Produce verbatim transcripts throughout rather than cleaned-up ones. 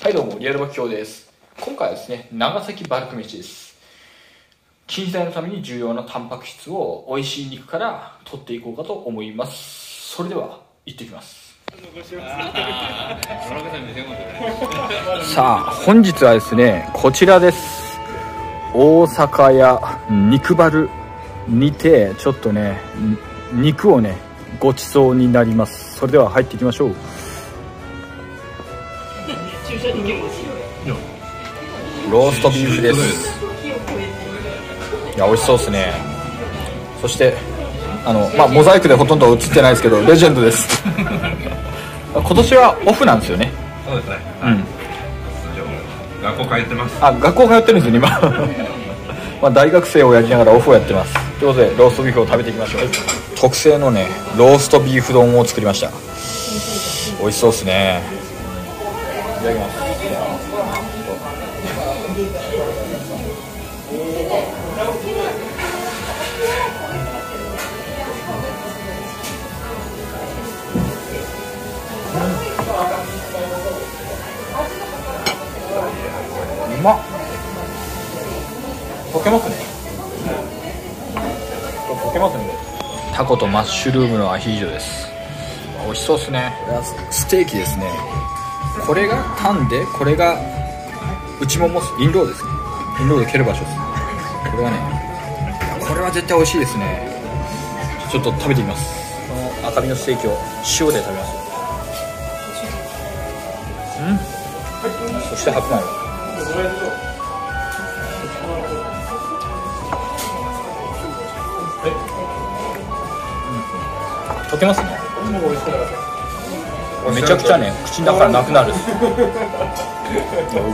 はいどうも、リアルバキ教です。今回はですね、長崎バルク飯です。筋トレのために重要なタンパク質を美味しい肉から取っていこうかと思います。それでは行ってきます。さあ本日はですね、こちらです。大阪屋肉バルにてちょっとね、肉をねごちそうになります。それでは入っていきましょう。ローストビーフです。いや美味しそうですね。そしてあの、まあ、モザイクでほとんど映ってないですけどレジェンドです。今年はオフなんですよね。そうですね、うん、学校通ってます。あ、学校通ってるんですよ今。まあ大学生をやりながらオフをやってます。ということでローストビーフを食べていきましょう。特製のねローストビーフ丼を作りました。美味しそうですね。いただきます。うまっ、溶けますね、溶けますね。タコとマッシュルームのアヒージョです。美味しそうですね。ステーキですね。これがタンで、これが内もも、インローですね。インローで蹴る場所ですね。これはね、これは絶対美味しいですね。ちょっと食べてみます。この赤身のステーキを塩で食べます。そして白米。うん、溶けますね。めちゃくちゃね、口の中からなくなる。う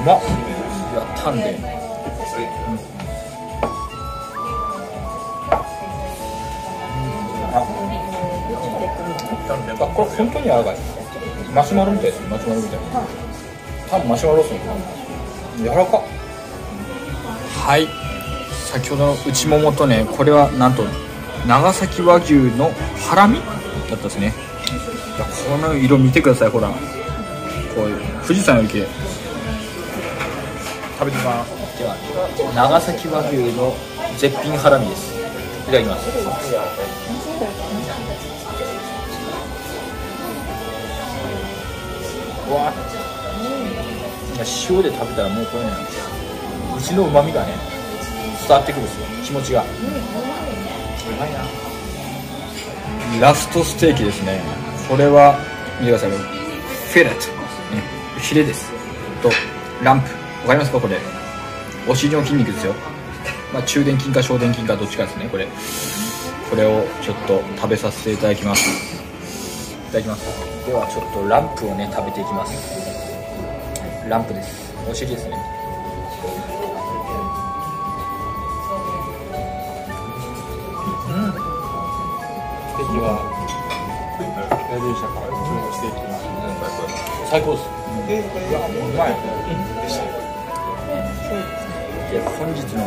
まっ。やったんで。あ、これ本当に柔らかい。マシュマロみたいです。マシュマロみたいな。多分マシュマロですね。柔らか。はい、先ほどの内ももとね、これはなんと長崎和牛のハラミだったですね。この色見てください。ほら、こういう富士山よりきれい。食べてみます。では長崎和牛の絶品ハラミです。いただきます。うわー、塩で食べたらもうこれなんですよ。牛の旨味がね伝わってくるんですよ、気持ちが。うまいな。ラストステーキですね。これは見てください。フェレット、うん、ヒレです。とランプ、わかりますか。これお尻の筋肉ですよ。まあ、中殿筋か小殿筋かどっちかですね。これこれをちょっと食べさせていただきます。いただきます。ではちょっとランプをね食べていきます。ランプです。お尻ですね。うん。ステーキは。大丈夫でしたか。ステーキは。最高です。うまい。で、本日の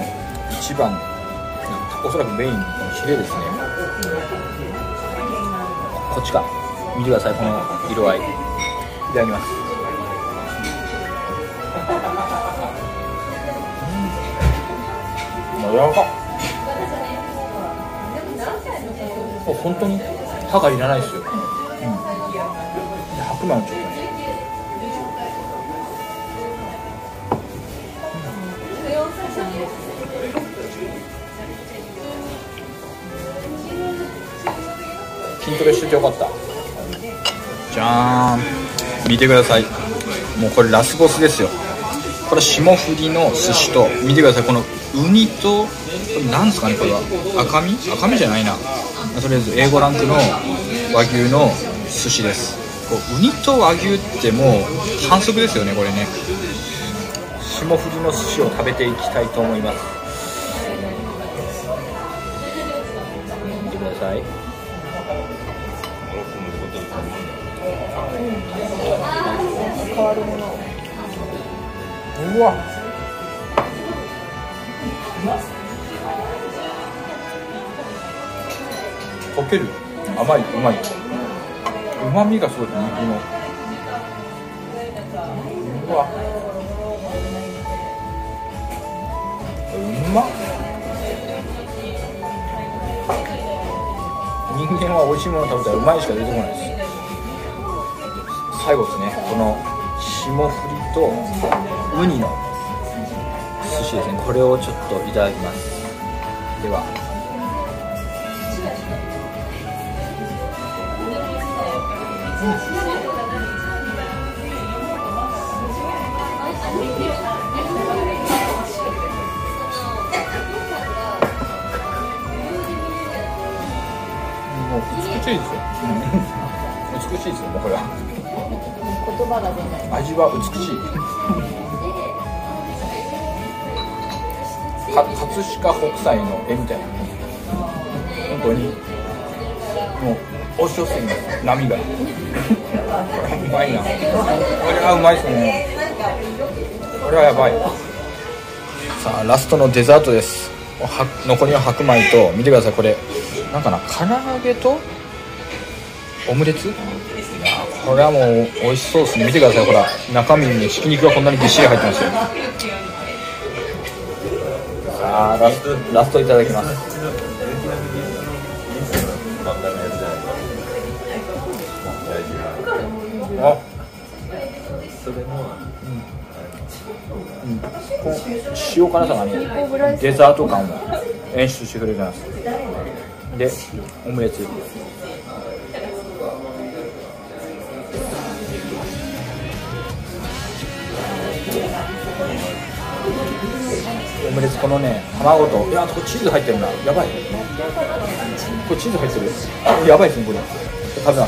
一番、おそらくメインのヒレですね。こっちか。見てください、この色合い。いただきます。柔らか。本当に歯がいらないですよ。うん、白米もちょっとね。筋トレしててよかった。じゃーん、見てください。もうこれラスボスですよ。これ霜降りの寿司と、見てください、このウニと、これなんですかね、これは赤身赤身じゃないな。とりあえず エーご ランクの和牛の寿司です。こうウニと和牛ってもう反則ですよね、これね。霜降りの寿司を食べていきたいと思います。見てください。変わるもの。うわっ、溶ける、甘い、うまい、うまみがすごい肉の。うわ。美味しいもの食べたらうまいしか出てこないです。最後ですね、この霜降りとウニの寿司ですね。これをちょっといただきます。では、もう美しいですよ。美しいですよ、もうこれは。言葉が出ない。味は美しい。葛飾北斎の絵みたいな、本当にもう大潮水の波がこれはうまいな。これはうまいですね。これはやばい。さあラストのデザートです。残りは白米と、見てください、これなんかな、唐揚げとオムレツ。いやこれはもう美味しそうですね。見てください、ほら中身にひき肉がこんなにぎっしり入ってますよ。あー、ラスト、ラストいただきます。あ、それも、うん、塩辛さがね、デザート感を演出してくれるじゃないですか。で、オムレツ。オムレツ、このね、卵と、いや、これチーズ入ってるな、やばい。これチーズ入ってる、やばいですね、これ。食べな。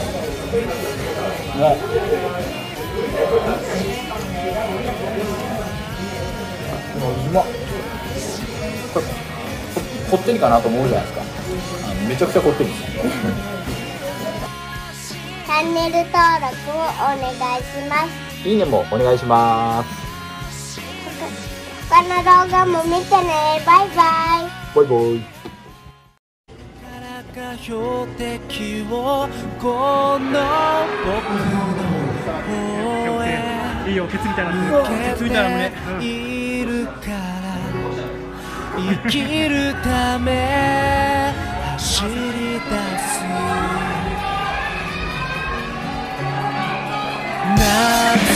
もう。うまっ。これ。こってりかなと思うじゃないですか。あのめちゃくちゃこってりです。チャンネル登録をお願いします。いいねもお願いします。他の動画も見てね。バイバイ。バイバイ。標的をこの僕の方へ。いいよ、ケツみたいな胸。ケツみたいな胸。いるから生きるため走り出す。なぜ。